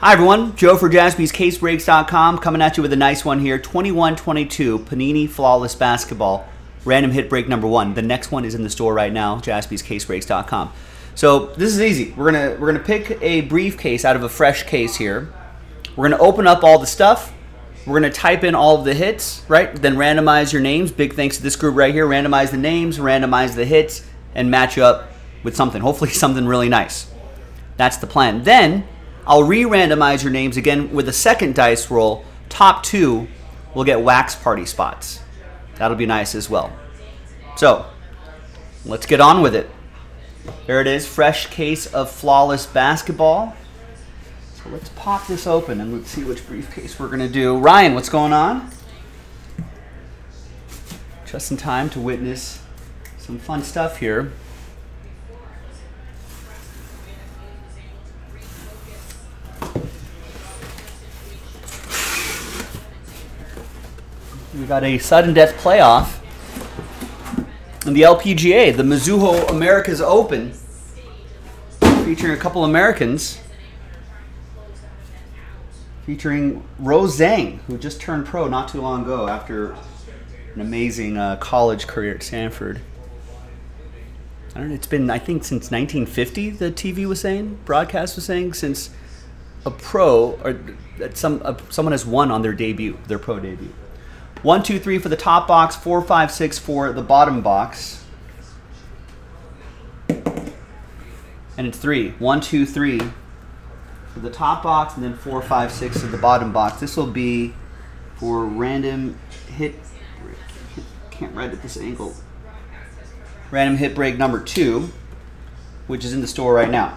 Hi everyone, Joe for JaspysCaseBreaks.com coming at you with a nice one here. 21-22 Panini Flawless Basketball. Random hit break number one. The next one is in the store right now, JaspysCaseBreaks.com. So this is easy. We're gonna pick a briefcase out of a fresh case here. We're gonna open up all the stuff. We're gonna type in all of the hits, right? Then randomize your names. Big thanks to this group right here. Randomize the names, randomize the hits, and match up with something. Hopefully something really nice. That's the plan. Then I'll re-randomize your names again with a second dice roll. Top two will get wax party spots. That'll be nice as well. So let's get on with it. There it is, fresh case of Flawless Basketball. So let's pop this open and let's see which briefcase we're gonna do. Ryan, what's going on? Just in time to witness some fun stuff here. We got a sudden death playoff in the LPGA, the Mizuho Americas Open, featuring a couple Americans, featuring Rose Zhang, who just turned pro not too long ago after an amazing college career at Stanford. I don't know, it's been, I think, since 1950, the TV was saying, broadcast was saying, since a pro, or someone has won on their debut, their pro debut. 1, 2, 3 for the top box, 4, 5, 6 for the bottom box. And it's 3. 1, 2, 3 for the top box, and then 4, 5, 6 for the bottom box. This will be for random hit. Can't write at this angle. Random hit break number 2, which is in the store right now.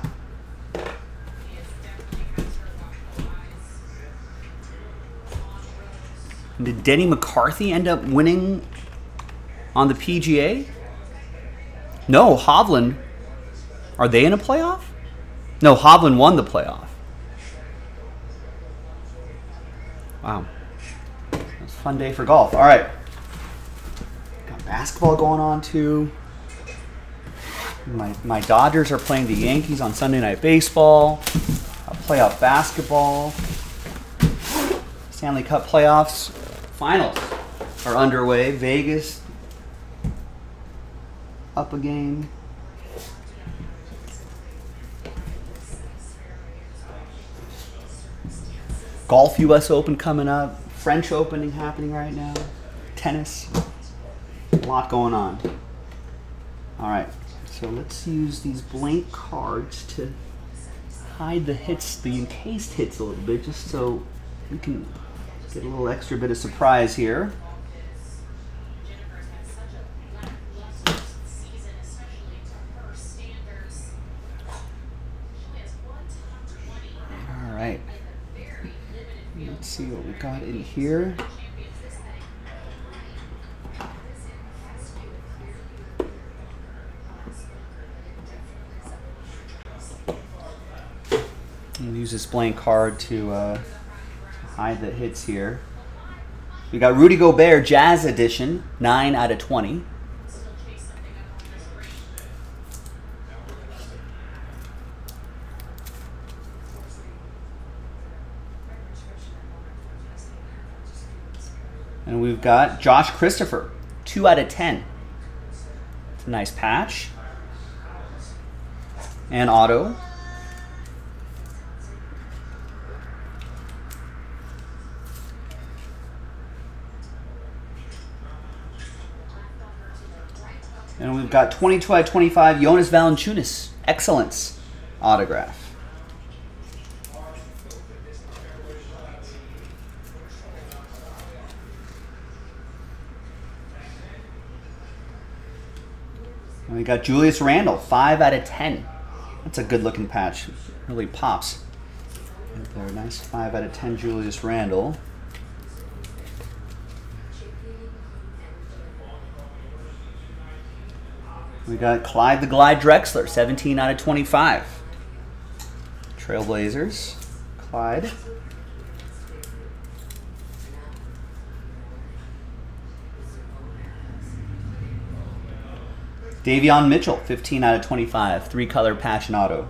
Did Denny McCarthy end up winning on the PGA? No, Hovland. Are they in a playoff? No, Hovland won the playoff. Wow. That's a fun day for golf. All right. Got basketball going on, too. My Dodgers are playing the Yankees on Sunday Night Baseball. I'll play out basketball. Stanley Cup playoffs. Finals are underway. Vegas up a game. Golf US Open coming up. French Open happening right now. Tennis. A lot going on. All right, so let's use these blank cards to hide the hits, the encased hits a little bit, just so we can get a little extra bit of surprise here. All right. Let's see what we got in here. I'm gonna use this blank card to hide the hits here. We got Rudy Gobert, Jazz Edition, 9 out of 20. And we've got Josh Christopher, 2 out of 10. It's a nice patch. And auto. And we've got 22 out of 25, Jonas Valanciunas, Excellence autograph. And we got Julius Randle, 5 out of 10. That's a good looking patch, it really pops. There, nice 5 out of 10 Julius Randle. We got Clyde the Glide Drexler, 17 out of 25. Trailblazers, Clyde. Davion Mitchell, 15 out of 25, 3-color patch and auto.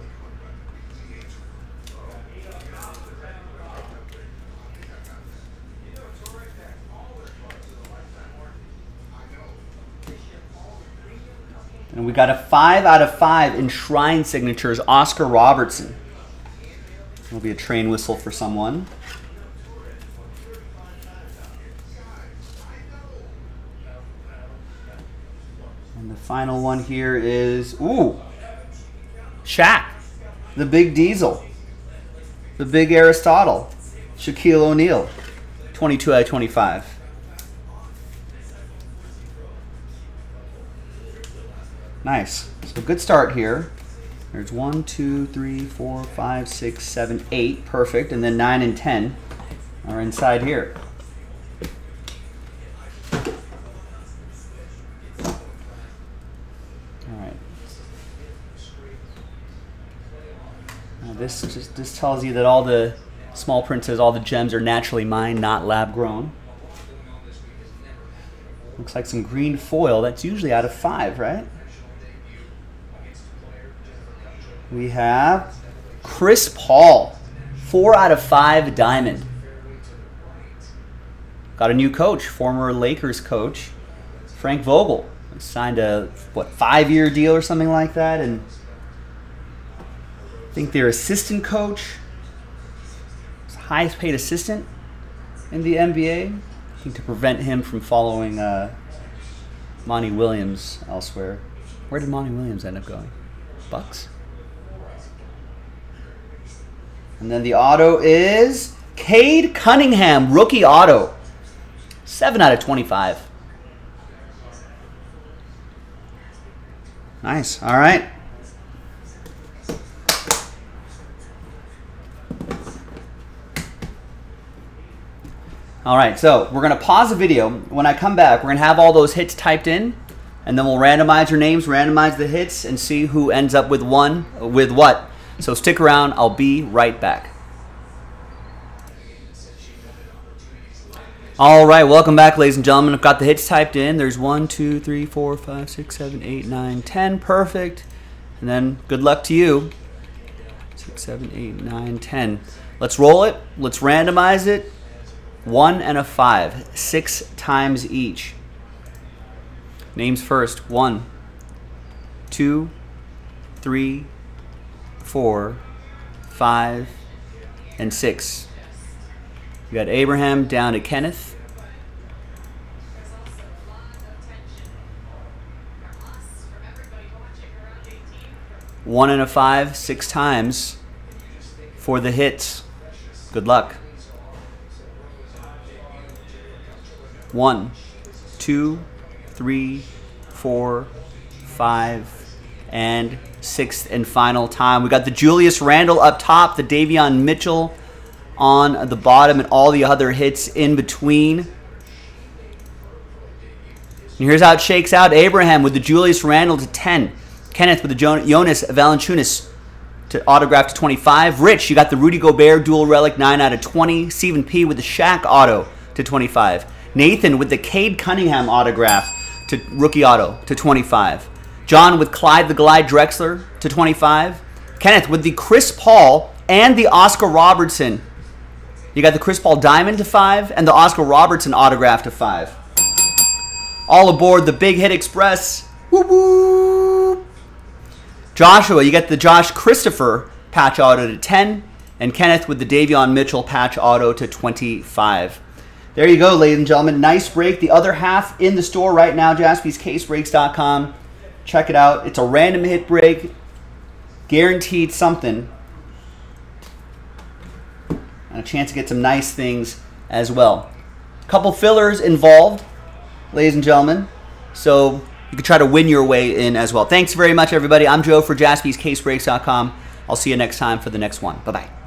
And we got a 5/5 Enshrined Signatures, Oscar Robertson. It'll be a train whistle for someone. And the final one here is, ooh, Shaq, the Big Diesel, the Big Aristotle, Shaquille O'Neal, 22/25. Nice. So good start here. There's 1, 2, 3, 4, 5, 6, 7, 8. Perfect. And then 9 and 10 are inside here. All right. Now this tells you that all the small print says all the gems are naturally mined, not lab grown. Looks like some green foil. That's usually out of 5, right? We have Chris Paul, 4/5 diamond. Got a new coach, former Lakers coach, Frank Vogel. Signed a, what, 5-year deal or something like that. And I think their assistant coach, highest paid assistant in the NBA. I think to prevent him from following Monty Williams elsewhere. Where did Monty Williams end up going? Bucks? And then the auto is Cade Cunningham, rookie auto. 7/25. Nice. All right. All right, so we're going to pause the video. When I come back, we're going to have all those hits typed in, and then we'll randomize your names, randomize the hits, and see who ends up with what. So stick around. I'll be right back. All right, welcome back, ladies and gentlemen. I've got the hits typed in. There's 1, 2, 3, 4, 5, 6, 7, 8, 9, 10. Perfect. And then good luck to you. 6, 7, 8, 9, 10. Let's roll it. Let's randomize it. 1 and a 5. 6 times each. Names first. 1, 2, 3, 4, 5, and 6. You got Abraham down to Kenneth. One and a 5, 6 times for the hits. Good luck. 1, 2, 3, 4, 5, and 6th and final time. We got the Julius Randle up top, the Davion Mitchell on the bottom, and all the other hits in between. And here's how it shakes out. Abraham with the Julius Randle to 10. Kenneth with the Jonas Valanciunas to autograph to 25. Rich, you got the Rudy Gobert dual relic, 9/20. Stephen P with the Shaq auto to 25. Nathan with the Cade Cunningham autograph to rookie auto to 25. John with Clyde the Glide Drexler to 25. Kenneth with the Chris Paul and the Oscar Robertson. You got the Chris Paul diamond to 5 and the Oscar Robertson autograph to 5. All aboard the Big Hit Express. Woo woo! Joshua, you got the Josh Christopher patch auto to 10, and Kenneth with the Davion Mitchell patch auto to 25. There you go, ladies and gentlemen. Nice break. The other half in the store right now, JaspysCaseBreaks.com. Check it out. It's a random hit break. Guaranteed something. And a chance to get some nice things as well. A couple fillers involved, ladies and gentlemen. So you can try to win your way in as well. Thanks very much, everybody. I'm Joe for JaspysCaseBreaks.com. I'll see you next time for the next one. Bye-bye.